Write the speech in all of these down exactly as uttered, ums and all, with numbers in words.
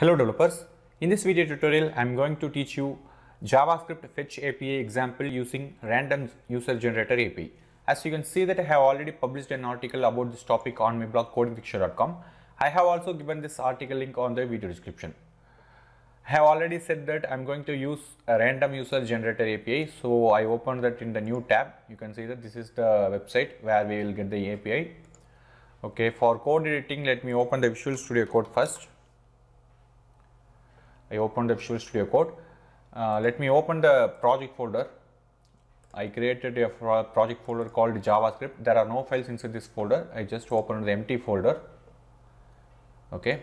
Hello developers, in this video tutorial I am going to teach you JavaScript Fetch A P I example using Random User Generator A P I. As you can see that I have already published an article about this topic on my blog coding diksha dot com. I have also given this article link on the video description. I have already said that I am going to use a Random User Generator A P I, so I opened that in the new tab. You can see that this is the website where we will get the A P I. Okay, for code editing let me open the Visual Studio Code first. I opened the Visual Studio Code. Uh, let me open the project folder. I created a project folder called JavaScript. There are no files inside this folder. I just opened the empty folder. Okay.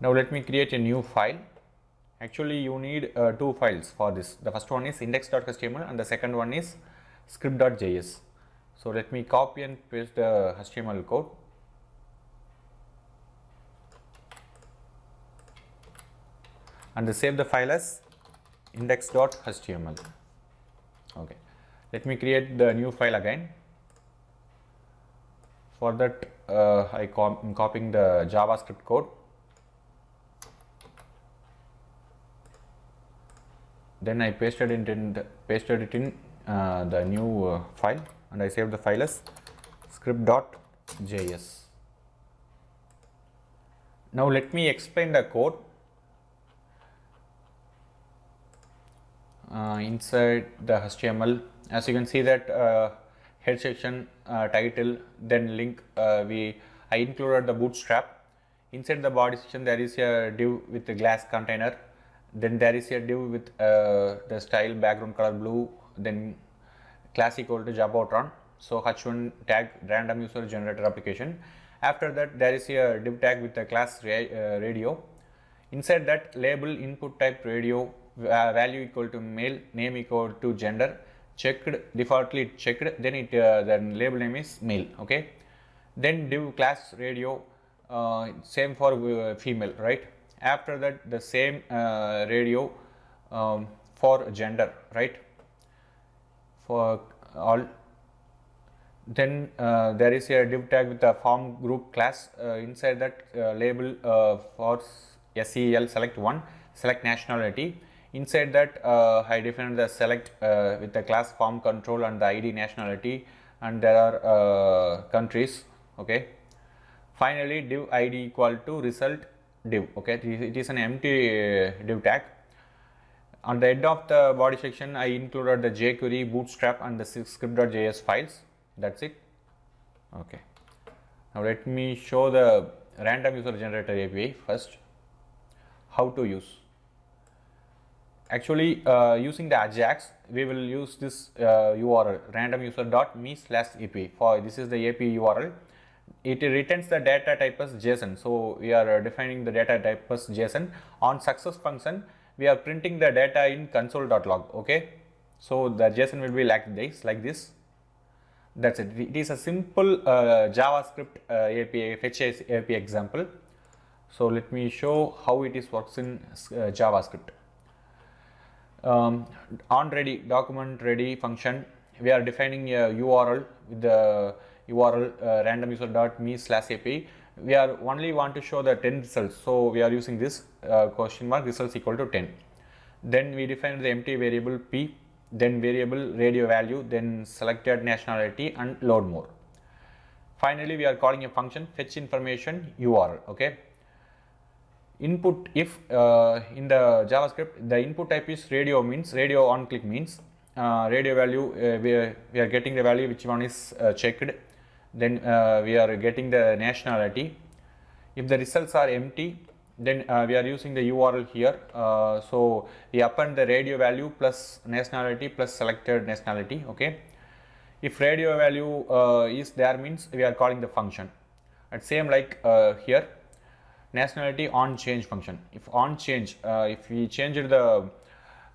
Now let me create a new file. Actually, you need uh, two files for this. The first one is index dot H T M L and the second one is script dot J S. So let me copy and paste the H T M L code. And save the file as index dot H T M L. Okay, let me create the new file again. For that, uh, I com I'm copying the JavaScript code. Then I pasted it in the, pasted it in uh, the new uh, file, and I saved the file as script dot J S. Now let me explain the code. Uh, inside the H T M L, as you can see that uh, head section, uh, title, then link, uh, we I included the bootstrap. Inside the body section there is a div with a glass container, then there is a div with uh, the style background color blue, then class equal to Jumbotron, so H one tag random user generator application. After that there is a div tag with the class ra uh, radio. Inside that label input type radio, Uh, value equal to male, name equal to gender, checked, defaultly checked, then it uh, then label name is male. Okay, then div class radio, uh, same for uh, female, right? After that the same uh, radio um, for gender, right, for all. Then uh, there is a div tag with the form group class. Uh, inside that uh, label uh, for S E L select one, select nationality. Inside that uh, I defined the select uh, with the class form control and the I D nationality, and there are uh, countries. Okay. Finally, div I D equal to result div. Okay, it is an empty uh, div tag. On the end of the body section, I included the jQuery, bootstrap, and the script dot J S files. That's it. Okay. Now let me show the Random User Generator A P I first. How to use? Actually, uh, using the Ajax, we will use this uh, U R L randomuser dot me slash A P I. For this is the A P I U R L. It returns the data type as JSON. So we are defining the data type as JSON. On success function, we are printing the data in console dot log. Okay, so the JSON will be like this, like this. That's it. It is a simple uh, JavaScript uh, A P I Fetch A P I example. So let me show how it is works in uh, JavaScript. Um, on ready document ready function, we are defining a U R L with the U R L uh, randomuser dot me slash A P I. We are only want to show the ten results, so we are using this uh, question mark results equal to ten. Then we define the empty variable p, then variable radio value, then selected nationality and load more. Finally, we are calling a function fetch information U R L. Okay. Input if uh, in the JavaScript the input type is radio, means radio on click means uh, radio value, uh, we, are, we are getting the value which one is uh, checked, then uh, we are getting the nationality. If the results are empty, then uh, we are using the U R L here, uh, so we append the radio value plus nationality plus selected nationality. Okay, if radio value uh, is there, means we are calling the function at same like uh, here. Nationality on change function. If on change, uh, if we change the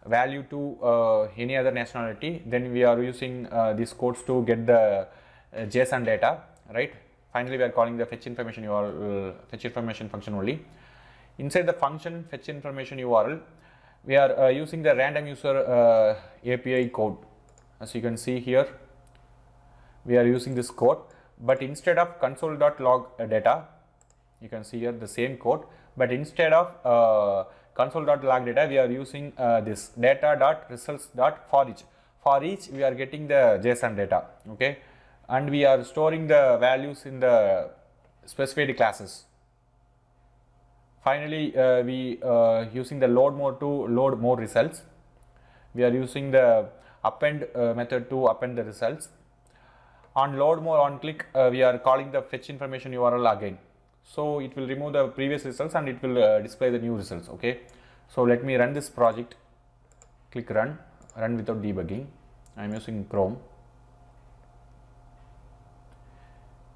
value to uh, any other nationality, then we are using uh, these codes to get the uh, JSON data, right? Finally, we are calling the fetch information U R L, fetch information function only. Inside the function fetch information U R L, we are uh, using the random user uh, A P I code. As you can see here, we are using this code, but instead of console dot log data, you can see here the same code, but instead of uh, console.log data, we are using uh, this data.results.forEach. For each, we are getting the JSON data, okay, and we are storing the values in the specified classes. Finally, uh, we uh, using the load more to load more results. We are using the append uh, method to append the results. On load more on click, uh, we are calling the fetch information U R L again. So it will remove the previous results and it will uh, display the new results. Okay. So let me run this project. Click run. Run without debugging. I am using Chrome.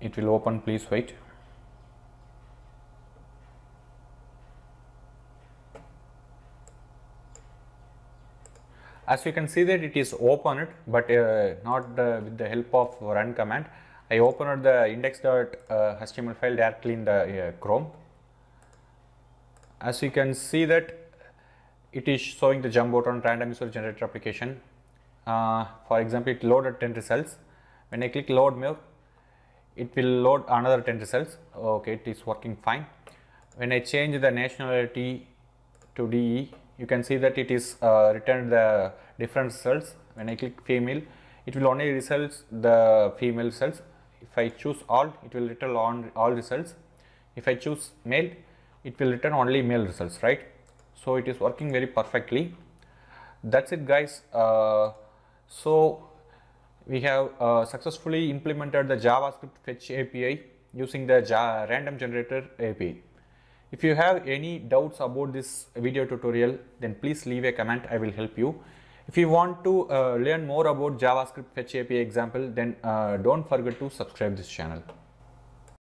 It will open. Please wait. As you can see that it is opened, but uh, not uh, with the help of run command. I opened the index.html file directly in the uh, Chrome. As you can see that it is showing the Jumbotron random user generator application. Uh, for example, it loaded ten results. When I click load more, it will load another ten results. Okay, it is working fine. When I change the nationality to D E, you can see that it is uh, returned the different results. When I click female, it will only results the female results. If I choose all, it will return on all results. If I choose male, it will return only male results, right? So it is working very perfectly. That's it, guys. Uh, so we have uh, successfully implemented the JavaScript Fetch A P I using the ja Random Generator A P I. If you have any doubts about this video tutorial, then please leave a comment, I will help you. If you want to uh, learn more about JavaScript Fetch A P I example, then uh, don't forget to subscribe this channel.